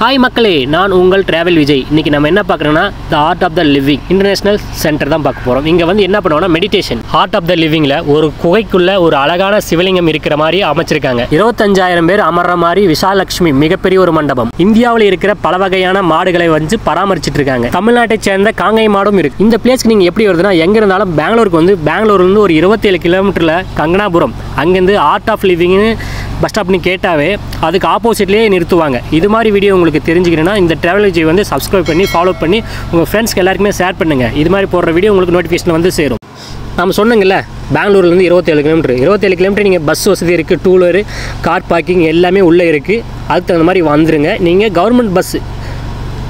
हाय मक्कले नान उंगल travel विजय इनकी नाम என்ன பார்க்கறோம்னா the art of the living international centre தான் பார்க்க போறோம் இங்க வந்து என்ன பண்ணுவானா மெடிடேஷன் ஆர்ட் ஆஃப் த லிவிங்ல ஒரு குகைக்குள்ள ஒரு அழகான சிவலிங்கம் இருக்கிற மாதிரி அமைச்சிருக்காங்க 25000 பேர் அமர்ற மாதிரி விசாலலட்சுமி மிகப்பெரிய ஒரு மண்டபம் இந்தியாவுல இருக்கிற பல வகையான மாடுகளை வந்து பராமரிச்சிட்டு இருக்காங்க தமிழ்நாட்டை சேர்ந்த காங்கை மாடும் இருக்கு இந்த பிளேஸ்க்கு நீங்க எப்படி வருதுனா எங்க இருந்தாலும் பெங்களூருக்கு வந்து பெங்களூர்ல இருந்து ஒரு 27 கிலோமீட்டர்ல கங்கனாபுரம் அங்க இருந்து art of living bus stop केटावे अद्क आपोसिटे नुवांगी वीडियो उन्ना ट्रावल वो सब्सक्राइब पड़ी फॉलो पड़ी उंग फ्रेंड्स एल्में शेयर पड़ेंगे इतमारी वीडियो नोटिफिकेशन वो सर नाम सुनूंगल बेंगलूरु 27 किलोमीटर 27 किलोमीटर नहीं बस वसदी टू व्हीलर कार पार्किंग एलिए अदारी वह गवर्नमेंट बस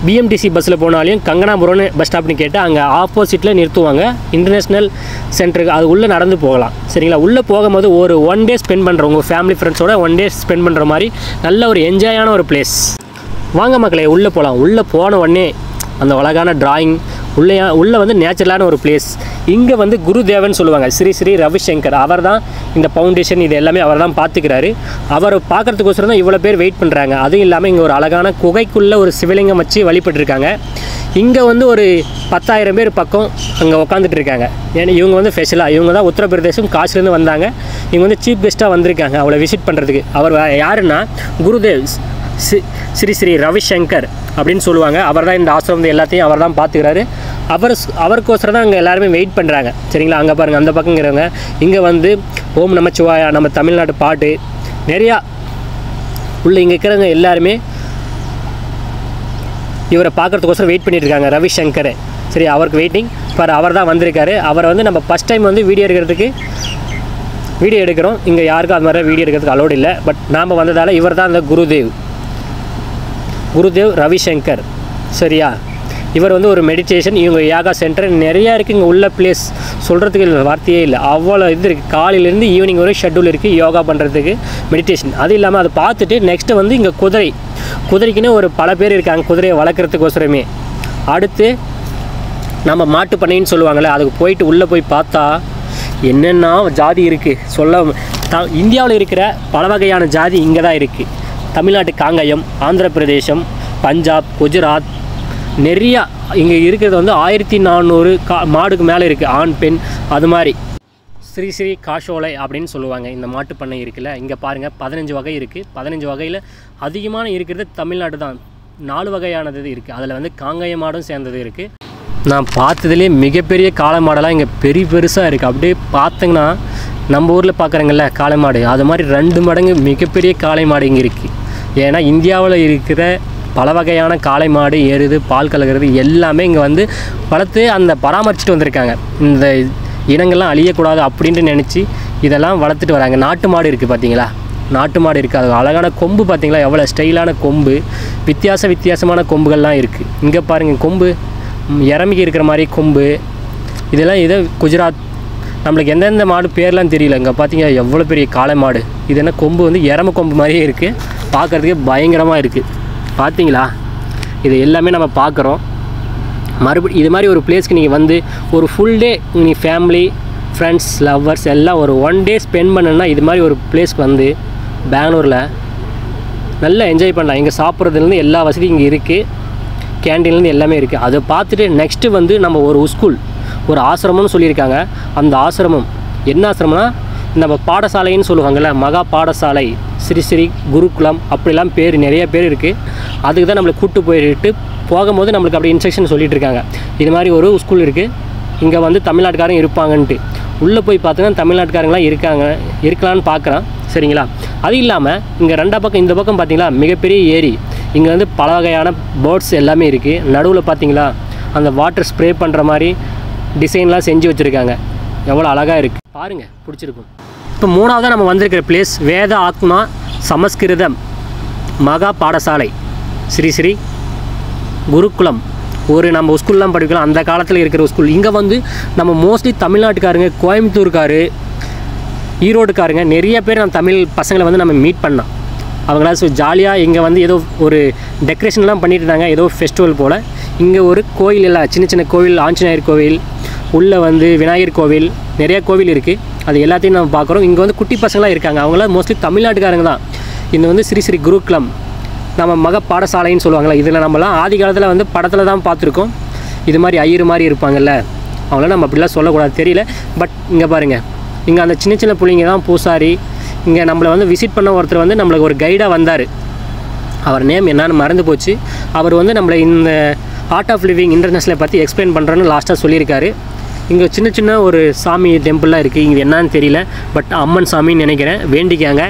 बीएमटीसी बस कंगनापुर बस स्टाप केटा अगे आपोसिटे ना इंटरनेशनल सेंटर अल्ले सर उल्लेबद और वन डे स्पेंड पड़े उंग फैमिली फ्रेंड्सोड़ वन डे स्पेंड पड़े मारे नल्ला एंजॉय और प्लेस वांग मक्कले उल्ले அந்த அழகான டிராயிங் உள்ள வந்து நேச்சுரலான ஒரு பிளேஸ் இங்க வந்து குருதேவன் சொல்லுவாங்க ஸ்ரீ ஸ்ரீ ரவி சங்கர் அவர்தான் இந்த ஃபவுண்டேஷன் இது எல்லாமே அவர்தான் பாத்துக்கிறாரு அவர் பார்க்கிறதுக்கோசரம் தான் இவ்வளவு பேர் வெயிட் பண்றாங்க அதுவும் இல்லாம இங்க ஒரு அழகான குகைக்குள்ள ஒரு சிவலிங்கம் வச்சு வழிபட்டு இருக்காங்க இங்க வந்து ஒரு 10000 பேர் பக்கம் அங்க உட்கார்ந்துட்டு இருக்காங்க ஏன்னா இவங்க வந்து ஸ்பெஷலா இவங்க தான் உத்தரப்பிரதேசம் காஷ்ல இருந்து வந்தாங்க இவங்க வந்து சீப் கெஸ்டா வந்திருக்காங்க அவளை விசிட் பண்றதுக்கு அவர் யாருன்னா குருதேவ் ஸ்ரீ ஸ்ரீ ரவி சங்கர் அப்படினு சொல்லுவாங்க அவர்தான் இந்த ஆசிரமத்தை எல்லாத்தையும் அவர்தான் பாத்துக்கிறாரு அவர்க்கோசரம் தான் அங்க எல்லாரும் வெயிட் பண்றாங்க சரிங்களா அங்க பாருங்க அந்த பக்கம்ங்கறவங்க இங்க வந்து ஓம் நமச்சிவாயா நம்ம தமிழ்நாடு பாட்டு நிறைய உள்ள இங்க இருக்குறவங்க எல்லாரும் இவரை பார்க்கிறதுக்கோசரம் வெயிட் பண்ணிட்டு இருக்காங்க ரவி சங்கர் சரி அவருக்கு வெயிட்டிங் பார் அவர்தான் வந்திருக்காரு அவர் வந்து நம்ம ஃபர்ஸ்ட் டைம் வந்து வீடியோ எடுக்கிறோம் இங்க யாருக்கும் அந்த மாதிரி வீடியோ எடுக்கிறதுக்கு அலோட் இல்ல பட் நாம வந்ததால இவர்தான் அந்த குருதேவ் ரவி சங்கர் சரியா இவர் வந்து ஒரு மெடிடேஷன் இவங்க யோகா சென்டர் நிறைய இருக்கு இங்க உள்ள பிளேஸ் சொல்றதுக்கு வார்த்தையே இல்ல அவ்வளவு இது இருக்கு காலையில இருந்து ஈவினிங் வரை ஷெட்யூல் இருக்கு யோகா பண்றதுக்கு மெடிடேஷன் அது இல்லாம அது பார்த்துட்டு நெக்ஸ்ட் வந்து இங்க குதிரைக்குனே ஒரு பல பேர் இருக்காங்க குதிரையை வளர்க்கிறதுக்கோசரமே அடுத்து நம்ம மாட்டு பண்ணைன்னு சொல்லுவாங்கல அதுக்கு போயிட்டு உள்ள போய் பார்த்தா என்னன்னா ஜாதி இருக்கு சொல்ல இந்தியாவுல இருக்கிற பல வகையான ஜாதி இங்க தான் இருக்கு தமிழ்நாடு காங்கயம் ஆந்திர பிரதேசம் பஞ்சாப் குஜராத் நிறைய இங்கே இருக்கிறது வந்து 1400 மாடுக்கு மேலே இருக்குது ஆண் பெண் அது மாதிரி ஸ்ரீ ஸ்ரீ காஷோலை அப்படினு சொல்லுவாங்க இந்த மாட்டு பண்ணை இருக்குல இங்கே பாருங்க 15 வகை இருக்குது 15 வகையில் அதிகமான இருக்கிறது தமிழ்நாடு தான் 4 வகையானது இருக்குது அதில் வந்து காங்கய மாடும் சேர்ந்தது இருக்குது நான் பார்த்ததிலே மிகப்பெரிய காளை மாடலாம் இங்கே பெரிய பெருசாக இருக்குது அப்படியே பார்த்தீங்கன்னா நம்ம ஊரில் பார்க்குறங்கள்ல காளை மாடு அது மாதிரி 2 மடங்கு மிகப்பெரிய காளை மாடு இங்கே இருக்குது ஏன்னா இந்தியாவில் இருக்கிற பல வகையான காளை மாடு எருது பால் கலக்கிறது எல்லாமே இங்கே வந்து வளர்த்து அந்த பராமரிச்சுட்டு வந்திருக்காங்க இந்த இனங்கள்லாம் அழியக்கூடாது அப்படின்ட்டு நினச்சி இதெல்லாம் வளர்த்துட்டு வராங்க நாட்டு மாடு இருக்குது பார்த்தீங்களா நாட்டு மாடு இருக்குது அது அழகான கொம்பு பார்த்தீங்களா எவ்வளோ ஸ்டைலான கொம்பு வித்தியாசமான கொம்புகள்லாம் இருக்குது இங்கே பாருங்கள் கொம்பு இறமிக்கு இருக்கிற மாதிரி கொம்பு இதெல்லாம் இதை குஜராத் நம்மளுக்கு எந்தெந்த மாடு பேர்லாம் தெரியல இங்கே பார்த்தீங்கன்னா எவ்வளோ பெரிய காளை மாடு இது என்ன கொம்பு வந்து இறம கொம்பு மாதிரியே இருக்குது பார்க்குறதுக்கே பயங்கரமாக இருக்குது பார்த்தீங்களா இது எல்லாமே நம்ம பார்க்குறோம் மறுபடி இது மாதிரி ஒரு பிளேஸ்க்கு நீங்கள் வந்து ஒரு ஃபுல் டே நீங்கள் ஃபேமிலி ஃப்ரெண்ட்ஸ் லவ்வர்ஸ் எல்லாம் ஒரு ஒன் டே ஸ்பெண்ட் பண்ணணும்னா இது மாதிரி ஒரு பிளேஸ்க்கு வந்து பெங்களூரில் நல்லா என்ஜாய் பண்ணலாம் இங்கே சாப்பிட்றதுலேருந்து எல்லா வசதியும் இங்கே இருக்குது கேண்டீன்லேருந்து எல்லாமே இருக்குது அதை பார்த்துட்டு நெக்ஸ்ட்டு வந்து நம்ம ஒரு ஸ்கூல் ஒரு ஆசிரமம்னு சொல்லியிருக்காங்க அந்த ஆசிரமம் என்ன ஆசிரமம்னா நம்ம பாடசாலைன்னு சொல்லுவாங்கல்ல மகா பாடசாலை ஸ்ரீ ஸ்ரீ குருகுலம் அப்படிலாம் பேர் நிறைய பேர் இருக்குது அதுக்கு தான் நம்மளை கூப்பிட்டு போயிட்டு போகும்போது நம்மளுக்கு அப்படி இன்ஸ்ட்ரக்ஷன் சொல்லிட்டு இருக்காங்க இது மாதிரி ஒரு ஸ்கூல் இருக்குது இங்கே வந்து தமிழ்நாட்டுக்காரங்க இருப்பாங்கன்ட்டு உள்ளே போய் பார்த்தீங்கன்னா தமிழ்நாட்டுக்காரங்களாம் இருக்கலான்னு பார்க்குறேன் சரிங்களா அது இல்லாமல் இங்கே ரெண்டா பக்கம் இந்த பக்கம் பார்த்தீங்களா மிகப்பெரிய ஏரி இங்கே வந்து பல வகையான பேர்ட்ஸ் எல்லாமே இருக்குது நடுவில் பார்த்தீங்களா அந்த வாட்டர் ஸ்ப்ரே பண்ணுற மாதிரி டிசைன்லாம் செஞ்சு வச்சுருக்காங்க எவ்வளோ அழகாக இருக்குது பாருங்கள் பிடிச்சிருக்கும் இப்போ மூணாவதாக நம்ம வந்திருக்கிற பிளேஸ் வேத ஆத்மா சமஸ்கிருதம் மகா பாடசாலை ஸ்ரீ ஸ்ரீ குருகுலம் ஒரு நம்ம ஸ்கூல்லாம் படிக்கலாம் அந்த காலத்தில் இருக்கிற ஸ்கூல் இங்கே வந்து நம்ம மோஸ்ட்லி தமிழ்நாட்டுக்காரங்க கோயம்புத்தூர்காரு ஈரோடுக்காரங்க நிறைய பேர் நம்ம தமிழ் பசங்களை வந்து நம்ம மீட் பண்ணோம் அவங்களா ஜாலியாக இங்கே வந்து ஏதோ ஒரு டெக்கரேஷன்லாம் பண்ணிட்டு இருந்தாங்க ஏதோ ஃபெஸ்டிவல் போல் இங்கே ஒரு கோயில் எல்லாம் சின்ன சின்ன கோவில் ஆஞ்சநேயர் கோவில் உள்ளே வந்து விநாயகர் கோவில் நிறைய கோவில் இருக்குது அது எல்லாத்தையும் நம்ம பார்க்குறோம் இங்கே வந்து குட்டி பசங்களாக இருக்காங்க அவங்களாம் மோஸ்ட்லி தமிழ்நாட்டுக்காரங்க தான் இந்த வந்து ஸ்ரீ ஸ்ரீ குருகுலம் நம்ம மக பாடசாலைன்னு சொல்லுவாங்கல, இதில் நம்மலாம் ஆதி காலத்தில் வந்து படத்தில் தான் பார்த்துருக்கோம். இது மாதிரி ஐயர் மாதிரி இருப்பாங்கல்ல, அவங்களாம் நம்ம அப்படிலாம் சொல்லக்கூடாது தெரியல. பட் இங்கே பாருங்கள், இங்கே அந்த சின்ன சின்ன பிள்ளைங்க தான் பூசாரி. இங்கே நம்மளை வந்து விசிட் பண்ண ஒருத்தர் வந்து நம்மளுக்கு ஒரு கைடாக வந்தார். அவர் நேம் என்னன்னு மறந்து போச்சு. அவர் வந்து நம்மளை இந்த ஆர்ட் ஆஃப் லிவிங் இன்டர்நேஷனலை பற்றி எக்ஸ்பிளைன் பண்ணுறோன்னு லாஸ்ட்டாக சொல்லியிருக்காரு. இங்கே சின்ன சின்ன ஒரு சாமி டெம்பிளாக இருக்குது, இங்கே என்னன்னு தெரியல, பட் அம்மன் சாமின்னு நினைக்கிறேன். வேண்டிக்காங்க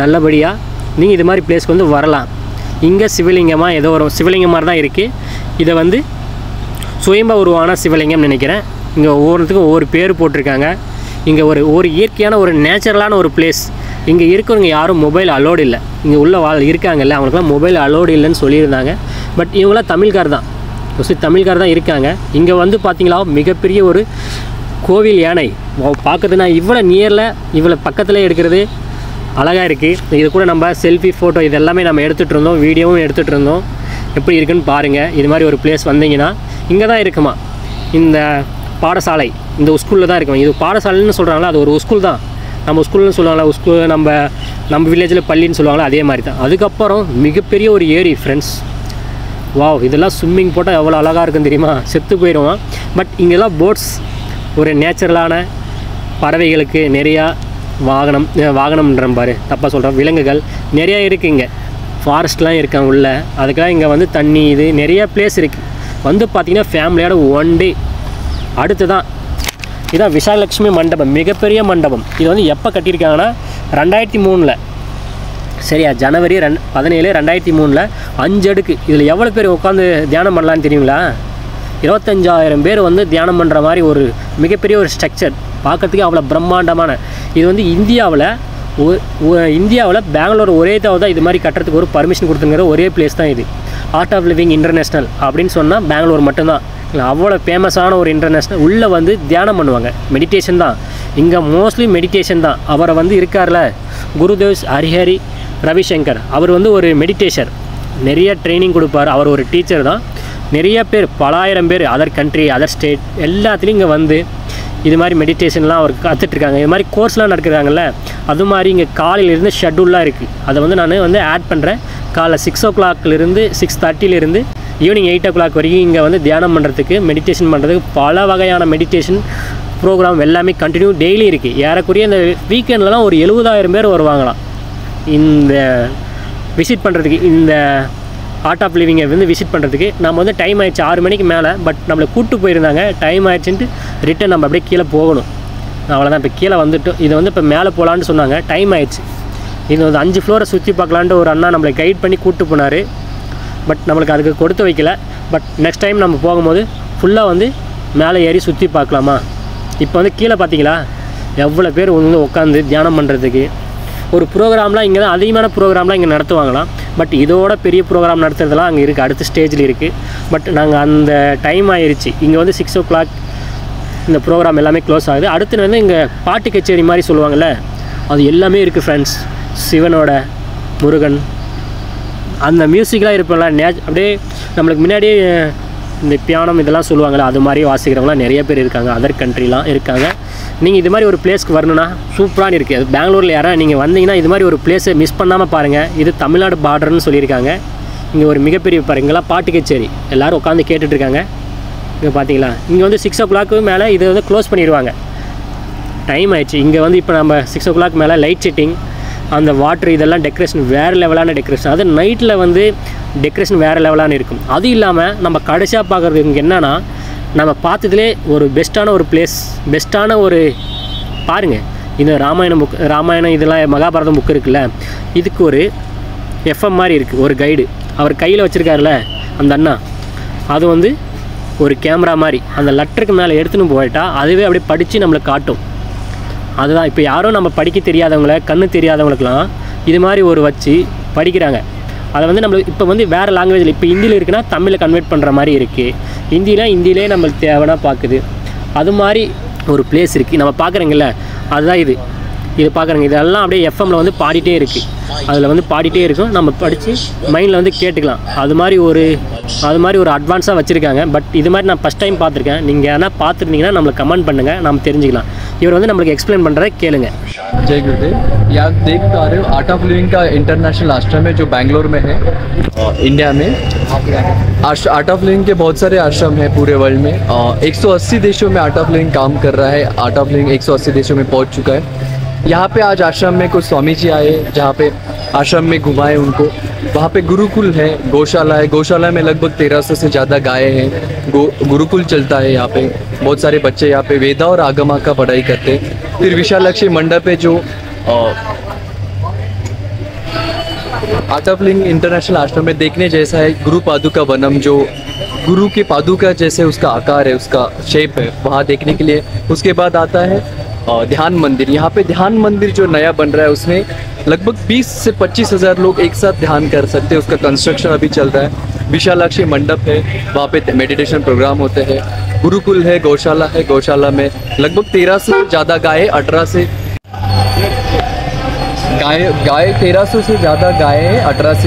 நல்லபடியாக. நீங்கள் இது மாதிரி பிளேஸ்க்கு வந்து வரலாம். இங்கே சிவலிங்கமாக ஏதோ ஒரு சிவலிங்கம் மாதிரி தான் இருக்குது. இதை வந்து சுயம்பா உருவான சிவலிங்கம்னு நினைக்கிறேன். இங்கே ஒவ்வொருத்துக்கும் ஒவ்வொரு பேர் போட்டிருக்காங்க. இங்கே ஒரு இயற்கையான ஒரு நேச்சுரலான ஒரு பிளேஸ். இங்கே இருக்கிறவங்க யாரும் மொபைல் அலோடு இல்லை. இங்கே உள்ள இருக்காங்கல்ல, அவங்களுக்குலாம் மொபைல் அலோடு இல்லைன்னு சொல்லியிருந்தாங்க. பட் இவங்களாம் தமிழ்கார் தான், மோஸ்ட்லி தமிழ்கார் தான் இருக்காங்க. இங்கே வந்து பார்த்திங்களா மிகப்பெரிய ஒரு கோவில் யானை பார்க்குறதுனா இவ்வளோ நியரில் இவ்வளோ பக்கத்தில் இருக்கிறது அழகாக இருக்குது. இது கூட நம்ம செல்ஃபி ஃபோட்டோ இதெல்லாமே நம்ம எடுத்துகிட்டு இருந்தோம், வீடியோவும் எடுத்துகிட்டு இருந்தோம். எப்படி இருக்குதுன்னு பாருங்கள். இது மாதிரி ஒரு பிளேஸ் வந்தீங்கன்னா இங்கே தான் இருக்குமா இந்த பாடசாலை, இந்த ஸ்கூலில் தான் இருக்குமா. இது பாடசாலைன்னு சொல்கிறாங்களா, அது ஒரு ஸ்கூல் தான். நம்ம ஸ்கூல்னு சொல்லுவாங்களா, ஸ்கூல் நம்ம வில்லேஜில் பள்ளின்னு சொல்லுவாங்களா, அதே மாதிரி தான். அதுக்கப்புறம் மிகப்பெரிய ஒரு ஏரி ஃப்ரெண்ட்ஸ். வாவ், இதெல்லாம் ஸ்விம்மிங் போட்டால் எவ்வளோ அழகாக இருக்குன்னு தெரியுமா, செத்து போயிடுவான். பட் இங்கெல்லாம் போட்ஸ், ஒரு நேச்சுரலான பறவைகளுக்கு நிறையா வாகனம்ன்ற பாரு தப்பாக சொல்கிறோம், விலங்குகள் நிறையா இருக்குது. இங்கே ஃபாரஸ்ட்லாம் இருக்காங்க உள்ள, அதுக்கெல்லாம் இங்கே வந்து தண்ணி இது நிறையா பிளேஸ் இருக்குது. வந்து பார்த்திங்கன்னா ஃபேமிலியோட ஒன் டே. அடுத்து தான் இதுதான் விஷாலட்சுமி மண்டபம், மிகப்பெரிய மண்டபம். இது வந்து எப்போ கட்டியிருக்காங்கன்னா 2003 சரியா, ஜனவரி 17, 2003 5 அடுக்கு. இதில் எவ்வளோ பேர் உட்காந்து தியானம் பண்ணலான்னு தெரியுங்களா? 25,000 பேர் வந்து தியானம் பண்ணுற மாதிரி ஒரு மிகப்பெரிய ஒரு ஸ்ட்ரக்சர். பார்க்கறதுக்கு அவ்வளோ பிரம்மாண்டமான இது வந்து இந்தியாவில் பெங்களூர் ஒரே தவிர தான் இது மாதிரி கட்டுறதுக்கு ஒரு பர்மிஷன் கொடுத்துங்கிற ஒரே பிளேஸ் தான் இது. ஆர்ட் ஆஃப் லிவிங் இன்டர்நேஷ்னல் அப்படின்னு சொன்னால் பெங்களூர் மட்டும்தான். அவ்வளோ ஃபேமஸான ஒரு இன்டர்நேஷ்னல். உள்ளே வந்து தியானம் பண்ணுவாங்க, மெடிடேஷன் தான். இங்கே மோஸ்ட்லி மெடிடேஷன் தான். அவரை வந்து இருக்கார்ல குருதேவ் ஹரிஹரி ரவிசங்கர், அவர் வந்து ஒரு மெடிடேஷர், நிறைய ட்ரைனிங் கொடுப்பார். அவர் ஒரு டீச்சர் தான். நிறைய பேர், பலாயிரம் பேர் அதர் கண்ட்ரி அதர் ஸ்டேட் எல்லாத்துலேயும் இங்கே வந்து இது மாதிரி மெடிடேஷன்லாம் அவர் கற்றுட்ருக்காங்க. இது மாதிரி கோர்ஸ்லாம் நடக்கிறாங்கல்ல, அது மாதிரி இங்கே காலையிலேருந்து ஷெட்யூல்லாம் இருக்குது. அதை வந்து நான் வந்து ஆட் பண்ணுறேன். காலைல 6 o'clockலேருந்து 6:30 ஈவினிங் 8 o'clock வரைக்கும் இங்கே வந்து தியானம் பண்ணுறதுக்கு, மெடிடேஷன் பண்ணுறதுக்கு பல வகையான மெடிடேஷன் ப்ரோக்ராம் எல்லாமே கண்டினியூ டெய்லி இருக்குது. ஏறக்குறைய இந்த வீக்கெண்ட்லலாம் ஒரு 70,000 பேர் வருவாங்களாம் இந்த விசிட் பண்ணுறதுக்கு, இந்த ஆர்ட் ஆஃப் லிவிங்கை வந்து விசிட் பண்ணுறதுக்கு. நம்ம வந்து டைம் ஆயிடுச்சு, 6 மணிக்கு மேலே. பட் நம்மளை கூப்பிட்டு போயிருந்தாங்க, டைம் ஆயிடுச்சுன்ட்டு ரிட்டன் நம்ம அப்படியே கீழே போகணும். அவ்வளோதான், இப்போ கீழே வந்துட்டோம். இது வந்து இப்போ மேலே போகலான்னு சொன்னாங்க, டைம் ஆயிடுச்சு. இது வந்து 5 ஃப்ளோரை சுற்றி பார்க்கலான்ட்டு ஒரு அண்ணா நம்மளை கைட் பண்ணி கூப்பிட்டு போனார். பட் நம்மளுக்கு அதுக்கு கொடுத்து வைக்கல. பட் நெக்ஸ்ட் டைம் நம்ம போகும்போது ஃபுல்லாக வந்து மேலே ஏறி சுற்றி பார்க்கலாமா. இப்போ வந்து கீழே பார்த்தீங்களா எவ்வளோ பேர் வந்து உட்காந்து தியானம் பண்ணுறதுக்கு. ஒரு ப்ரோக்ராம்லாம் இங்கே தான், அதிகமான ப்ரோக்ராம்லாம் இங்கே நடத்துவாங்களாம். பட் இதோட பெரிய ப்ரோக்ராம் நடத்துறதுலாம் அங்கே இருக்குது, அடுத்த ஸ்டேஜில் இருக்குது. பட் நாங்கள் அந்த டைம் ஆயிடுச்சு. இங்கே வந்து 6 o'clock இந்த ப்ரோக்ராம் எல்லாமே க்ளோஸ் ஆகுது. அடுத்து வந்து இங்கே பாட்டு கச்சேரி மாதிரி சொல்லுவாங்கள்ல, அது எல்லாமே இருக்குது ஃப்ரெண்ட்ஸ். சிவனோட, முருகன், அந்த மியூசிக்லாம் இருப்பாங்களா, அப்படியே நம்மளுக்கு முன்னாடியே இந்த பியானம் இதெல்லாம் சொல்லுவாங்கள்ல, அது மாதிரி வாசிக்கிறவங்களாம் நிறைய பேர் இருக்காங்க, அதர் கண்ட்ரிலாம் இருக்காங்க. நீங்கள் இது மாதிரி ஒரு பிளேஸ்க்கு வரணுன்னா சூப்பரானு இருக்குது. அது பெங்களூரில் யாராவது நீங்கள் வந்தீங்கன்னா இது மாதிரி ஒரு பிளேஸை மிஸ் பண்ணாமல் பாருங்கள். இது தமிழ்நாடு பார்டர்னு சொல்லியிருக்காங்க. இங்கே ஒரு மிகப்பெரிய பாருங்களாம் பாட்டு கச்சேரி, எல்லோரும் உட்காந்து கேட்டுட்ருக்காங்க. இங்கே பார்த்தீங்களா இங்கே வந்து 6 o'clock மேலே இதை வந்து க்ளோஸ் பண்ணிடுவாங்க, டைம் ஆயிடுச்சு. இங்கே வந்து இப்போ நம்ம 6 o'clock மேலே லைட் செட்டிங், அந்த வாட்ரு இதெல்லாம் டெக்கரேஷன் வேறு லெவலான டெக்கரேஷன். அது நைட்டில் வந்து டெக்கரேஷன் வேறு லெவலான இருக்கும். அது இல்லாமல் நம்ம கடைசியாக பார்க்குறது இங்கே என்னென்னா, நம்ம பார்த்ததுலே ஒரு பெஸ்ட்டான ஒரு பிளேஸ், பெஸ்ட்டான ஒரு பாருங்கள். இந்த ராமாயணம் இதெல்லாம் மகாபாரதம் புக்கு இருக்குல்ல, இதுக்கு ஒரு எஃப்எம் மாதிரி இருக்குது. ஒரு கைடு அவர் கையில் வச்சுருக்காருல அந்த அண்ணா, அது வந்து ஒரு கேமரா மாதிரி அந்த லெட்டருக்கு மேலே எடுத்துன்னு போயிட்டால் அதுவே அப்படியே படித்து நம்மளை காட்டும். அதுதான் இப்போ யாரும் நம்ம படிக்க தெரியாதவங்களை, கண்ணு தெரியாதவங்களுக்கெல்லாம் இது மாதிரி ஒரு வச்சு படிக்கிறாங்க. அதை வந்து நம்மளுக்கு இப்போ வந்து வேறு லாங்குவேஜில், இப்போ ஹிந்தியில் இருக்குன்னா தமிழில் கன்வெர்ட் பண்ணுற மாதிரி இருக்குது. ஹிந்தியிலே நம்மளுக்கு தேவைன்னா பார்க்குது. அது மாதிரி ஒரு பிளேஸ் இருக்குது நம்ம பார்க்குறோங்கல்ல, அதுதான் இது பார்க்குறோங்க. இதெல்லாம் அப்படியே எஃப்எம்மில் வந்து பாடிட்டே இருக்குது, அதில் வந்து பாடிட்டே இருக்கும். நம்ம படித்து மைண்டில் வந்து கேட்டுக்கலாம். அது மாதிரி ஒரு அட்வான்ஸாக வச்சுருக்காங்க. பட் இது மாதிரி நான் ஃபஸ்ட் டைம் பார்த்துருக்கேன். நீங்கள் ஏன்னா பார்த்துருந்தீங்கன்னா நம்மளை கமெண்ட் பண்ணுங்கள், நம்ம தெரிஞ்சுக்கலாம். इवर வந்து நமக்கு एक्सप्लेन பண்றாரு கேளுங்க। जय गुरुदेव, ये आप देख पा रहे हो आर्ट ऑफ लिविंग का इंटरनेशनल आश्रम है जो बेंगलोर में है, इंडिया में। आर्ट ऑफ लिविंग के बहुत सारे आश्रम हैं पूरे वर्ल्ड में। 180 देशों में आर्ट ऑफ लिविंग काम कर रहा है। आर्ट ऑफ लिविंग 180 देशों में पहुंच चुका है। यहाँ पे आज आश्रम में कुछ स्वामी जी आए, जहाँ पे आश्रम में घुमाए उनको। वहाँ पे गुरुकुल है, गौशाला है। गौशाला में लगभग 1300 से ज़्यादा गायें हैं। गुरुकुल चलता है यहाँ पे। बहुत सारे बच्चे यहाँ पे वेदा और आगमा का पढ़ाई करते हैं। फिर विशालक्षी मंडप है जो आर्ट ऑफ लिविंग इंटरनेशनल आश्रम में देखने जैसा है। गुरु पादुका वनम जो गुरु के पादुका जैसे उसका आकार है, उसका शेप है, वहाँ देखने के लिए। उसके बाद आता है ध्यान मंदिर। यहाँ पे ध्यान मंदिर जो नया बन रहा है उसमें लगभग 20 से 25 हज़ार लोग एक साथ ध्यान कर सकते हैं। उसका कंस्ट्रक्शन अभी चल रहा है। विशालाक्षी मंडप है, वहाँ पे मेडिटेशन प्रोग्राम होते हैं। गुरुकुल है, गौशाला है। गौशाला में लगभग 1300 से ज़्यादा गायें, 18 से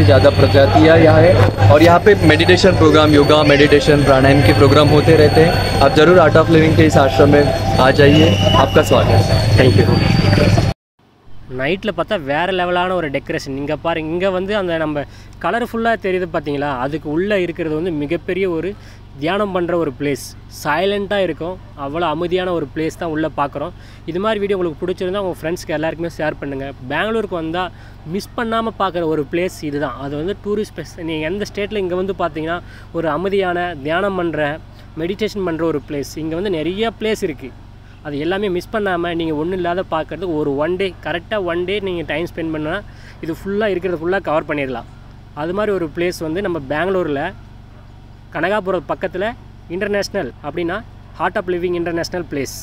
ज़्यादा प्रजातियाँ यहाँ है। और यहाँ पे मेडिटेशन प्रोग्राम, योगा, मेडिटेशन, प्राणायाम के प्रोग्राम होते रहते हैं। आप ज़रूर आर्ट ऑफ लिविंग के इस आश्रम में आ जाइए। आपका स्वागत है। Thank you. नाइटिल पाता वे लेवलान और डेकोरेशन इंगे पार इंगे வந்து அந்த நம்ம கலர்ஃபுல்லா தெரியுது பாத்தீங்களா, அதுக்கு உள்ள இருக்குறது வந்து மிகப்பெரிய ஒரு தியானம் பண்ற ஒரு பிளேஸ்। சைலண்டா இருக்கும், அவ்வளவு அமைதியான ஒரு பிளேஸ் தான் உள்ள பார்க்குறோம்। இது மாதிரி வீடியோ உங்களுக்கு பிடிச்சிருந்தா உங்க फ्रेंड्सக்கு எல்லாருக்குமே ஷேர் பண்ணுங்க। பெங்களூருக்கு வந்தா மிஸ் பண்ணாம பார்க்குற ஒரு பிளேஸ் இதுதான்। அது வந்து டூரிஸ்ட் பிளேஸ்। நீங்க எந்த ஸ்டேட்ல இங்க வந்து பாத்தீங்கன்னா ஒரு அமைதியான தியானம் பண்ற மெடிடேஷன் பண்ற ஒரு பிளேஸ் இங்க வந்து நிறைய பிளேஸ் இருக்கு। அது எல்லாமே மிஸ் பண்ணாமல் நீங்கள் ஒன்றும் இல்லாத பார்க்குறதுக்கு ஒரு ஒன் டே, கரெக்டாக ஒன் டே நீங்கள் டைம் ஸ்பெண்ட் பண்ணால் இது ஃபுல்லாக இருக்கிறது ஃபுல்லாக கவர் பண்ணிடலாம்। அது மாதிரி ஒரு பிளேஸ் வந்து நம்ம பெங்களூரில் கனகாபுரம் பக்கத்தில் இன்டர்நேஷ்னல் அப்படின்னா art of living international place.